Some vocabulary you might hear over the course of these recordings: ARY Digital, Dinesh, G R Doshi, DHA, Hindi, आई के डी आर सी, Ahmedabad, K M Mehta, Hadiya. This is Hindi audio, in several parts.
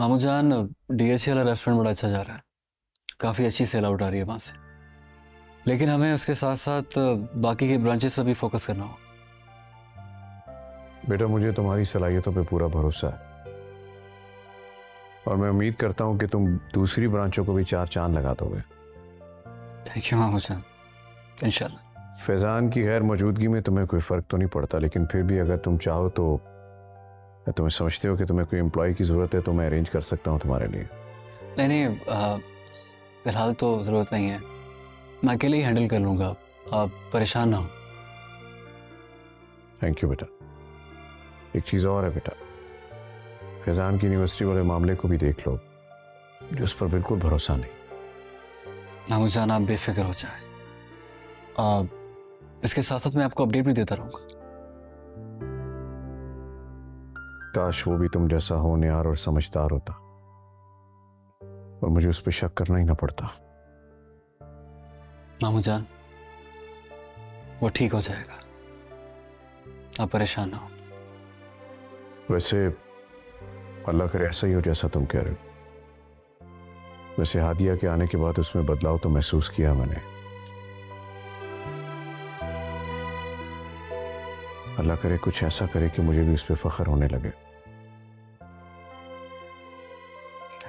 मामू जान, DHA वाला रेस्टोरेंट बड़ा अच्छा जा रहा है, काफ़ी अच्छी सेल आउट आ रही है वहाँ से, लेकिन हमें उसके साथ साथ बाकी के ब्रांचेस पर भी फोकस करना होगा। बेटा, मुझे तुम्हारी सलाहियतों पे पूरा भरोसा है और मैं उम्मीद करता हूँ कि तुम दूसरी ब्रांचों को भी चार चांद लगा दोगे। थैंक यू मामू जान, इंशाल्लाह। फैजान की गैर मौजूदगी में तुम्हें कोई फ़र्क तो नहीं पड़ता, लेकिन फिर भी अगर तुम चाहो तो, तुम्हें समझते हो कि तुम्हें कोई एम्प्लॉय की ज़रूरत है तो मैं अरेंज कर सकता हूँ तुम्हारे लिए। नहीं नहीं, फिलहाल तो ज़रूरत नहीं है, मैं अकेले ही हैंडल कर लूँगा, आप परेशान ना हो। थैंक यू बेटा। एक चीज़ और है बेटा, फैजान की यूनिवर्सिटी वाले मामले को भी देख लो, उस पर बिल्कुल भरोसा नहीं। मामू जान, आप बेफिक्र हो जाए, इसके साथ साथ मैं आपको अपडेट भी देता रहूँगा। काश वो भी तुम जैसा होनहार और समझदार होता और मुझे उस पर शक करना ही ना पड़ता। मामू जान, वो ठीक हो जाएगा, आप परेशान ना हो। वैसे अल्लाह करे ऐसा ही हो जैसा तुम कह रहे हो। वैसे हादिया के आने के बाद उसमें बदलाव तो महसूस किया मैंने। अल्लाह करे कुछ ऐसा करे कि मुझे भी उस पर फख्र होने लगे।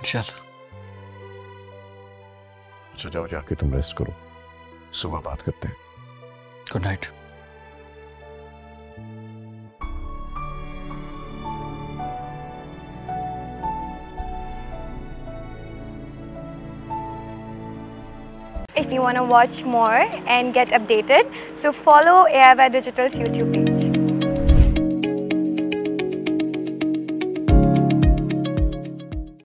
इंशाल्लाह। अच्छा जाओ, जाके तुम रेस्ट करो, सुबह बात करते हैं। Good night. If you want to watch more and get updated, so follow ARY Digital's YouTube page.